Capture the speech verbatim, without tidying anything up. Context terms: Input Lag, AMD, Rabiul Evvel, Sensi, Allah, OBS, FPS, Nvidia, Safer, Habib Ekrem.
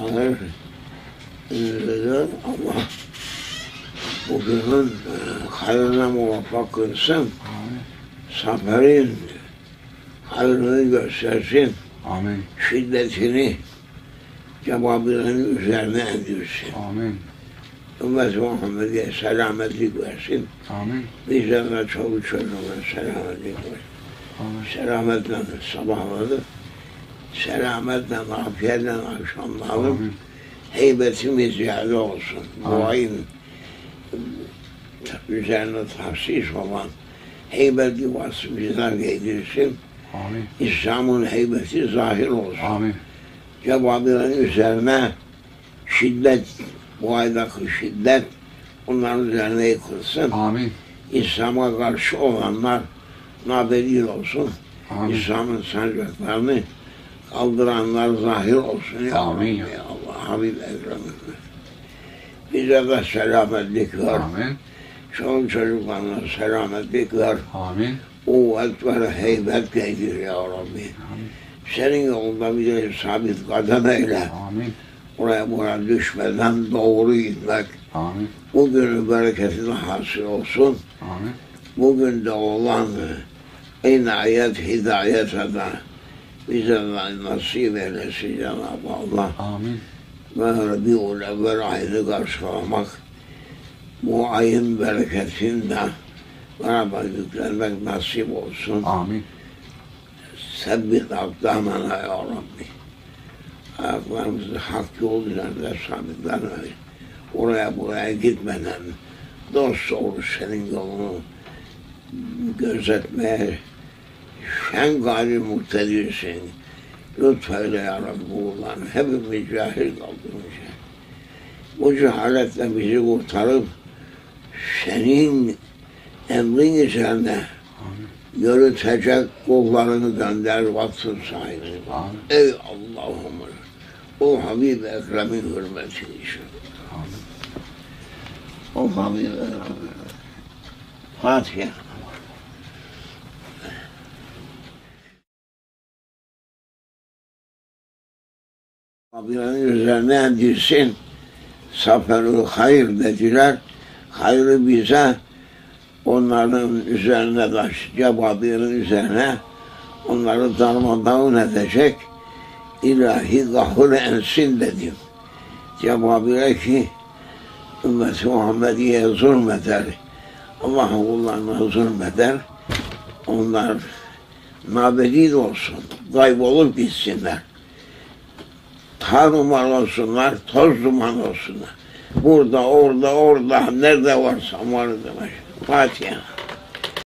Hayır neden Allah bugünün hayırına muvaffak kılsın, saferin hayrını göstersin, amin. Şiddetini cevabının üzerine edilsin. Amin. Ümmet-i Muhammed'e selametlik versin. Amin. Bizlerine çoluk çocuğuna selametlik versin. Amin. Selametle sabahladı, selametle, afiyetle akşamladı. Heybetimiz ziyade olsun. Duayın üzerine tahsis olan heybetli vasfı bizden gelirsin. Amin. İslam'ın heybeti zahir olsun. Amin. Cebabilerin üzerine şiddet, bu aydaki şiddet onların üzerine yıkılsın. Amin. İslam'a karşı olanlar nabedir olsun. Amin. İslam'ın sancaklarını kaldıranlar zahir olsun. Ya amin. Ya Allah, Habib Ekrem'in. Bize de selametlik ver. Amin. Çoluk çocuklarına selametlik ver. Amin. Kuvvet ver, heybet gelir ya Rabbi. Amin. Senin yolunda bize sabit kadem eyle. Amin. Oraya buraya düşmeden doğru gitmek. Amin. Bugünün bereketine hasıl olsun. Amin. Bugün de olan inayet, hidayete de bize nasip eylesin Cenab-ı Allah. Amin. Ve Rabiul Evvel ayını karşılamak, bu ayın bereketinde beraber yüklenmek nasip olsun. Amin. Sebbit akdamana ya Rabbi. Ayaklarımızı hak yol üzerinde sabitlenme. Oraya buraya gitmeden dosdoğru senin yolunu gözetmeye sen gayri muhtedirsin. Lütfeyle ya Rabbi kullarını. Hepimiz cahil kaldığımız için. Bu cehaletle bizi kurtarıp senin emrin üzerine yürütecek kullarını gönder vasfın sahibini. Ey Allah'ım! O Habib-i Ekrem'in hürmeti için. O Habib-i Ekrem'in. Fatiha. Kabilenin üzerine girsin, safer-ül hayır dediler, hayrı bize, onların üzerine taşıca, kabilenin üzerine, onları darmadağın edecek, ilahi gahur ensin dedim. Cevabire ki, Ümmet-i Muhammediye zulmeder, Allah'ın kullarına zulmeder, onlar nabedid olsun, kaybolup gitsinler. Tar duman olsunlar, toz duman olsunlar. Burada, orada, orada, nerede varsa vardır. Fatiha.